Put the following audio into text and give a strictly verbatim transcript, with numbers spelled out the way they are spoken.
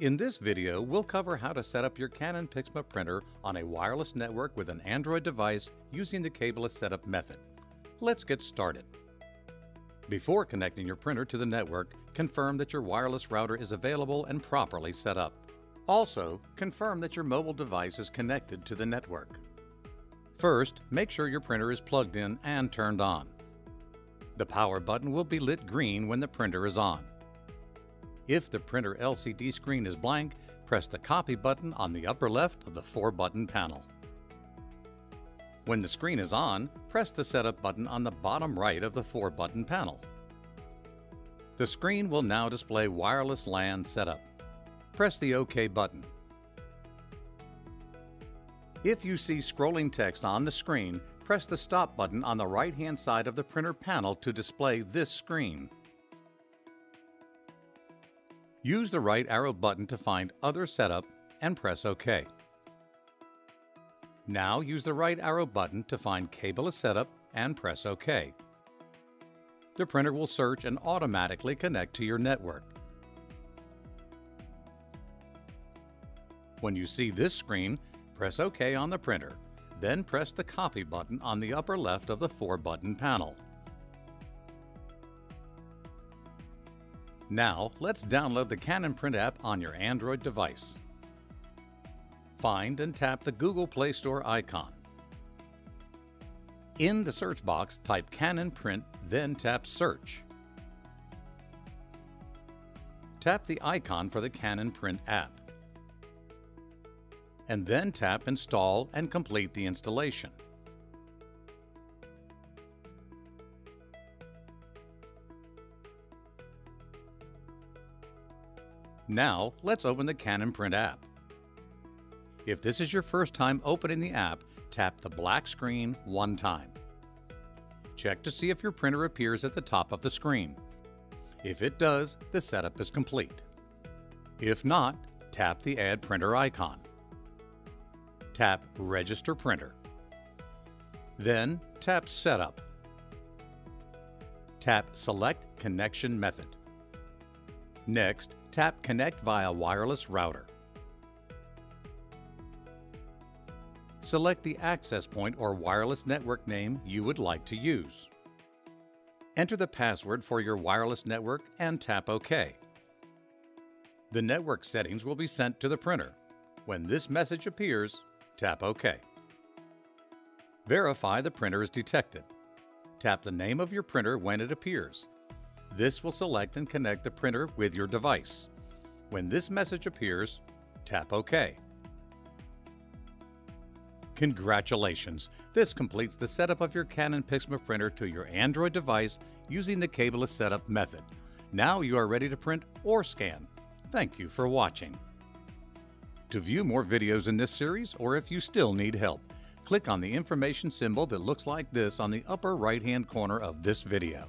In this video, we'll cover how to set up your Canon PIXMA printer on a wireless network with an Android device using the cabless setup method. Let's get started. Before connecting your printer to the network, confirm that your wireless router is available and properly set up. Also, confirm that your mobile device is connected to the network. First, make sure your printer is plugged in and turned on. The power button will be lit green when the printer is on. If the printer L C D screen is blank, press the copy button on the upper left of the four-button panel. When the screen is on, press the setup button on the bottom right of the four-button panel. The screen will now display wireless LAN setup. Press the OK button. If you see scrolling text on the screen, press the stop button on the right-hand side of the printer panel to display this screen. Use the right arrow button to find Other Setup and press OK. Now use the right arrow button to find Cabless Setup and press OK. The printer will search and automatically connect to your network. When you see this screen, press OK on the printer, then press the Copy button on the upper left of the four-button panel. Now, let's download the Canon Print app on your Android device. Find and tap the Google Play Store icon. In the search box, type Canon Print, then tap Search. Tap the icon for the Canon Print app. And then tap Install and complete the installation. Now, let's open the Canon Print app. If this is your first time opening the app, tap the black screen one time. Check to see if your printer appears at the top of the screen. If it does, the setup is complete. If not, tap the Add Printer icon. Tap Register Printer. Then tap Setup. Tap Select Connection Method. Next, tap Connect via Wireless Router. Select the access point or wireless network name you would like to use. Enter the password for your wireless network and tap OK. The network settings will be sent to the printer. When this message appears, tap OK. Verify the printer is detected. Tap the name of your printer when it appears. This will select and connect the printer with your device. When this message appears, tap OK. Congratulations! This completes the setup of your Canon PIXMA printer to your Android device using the cabless setup method. Now you are ready to print or scan. Thank you for watching. To view more videos in this series, or if you still need help, click on the information symbol that looks like this on the upper right-hand corner of this video.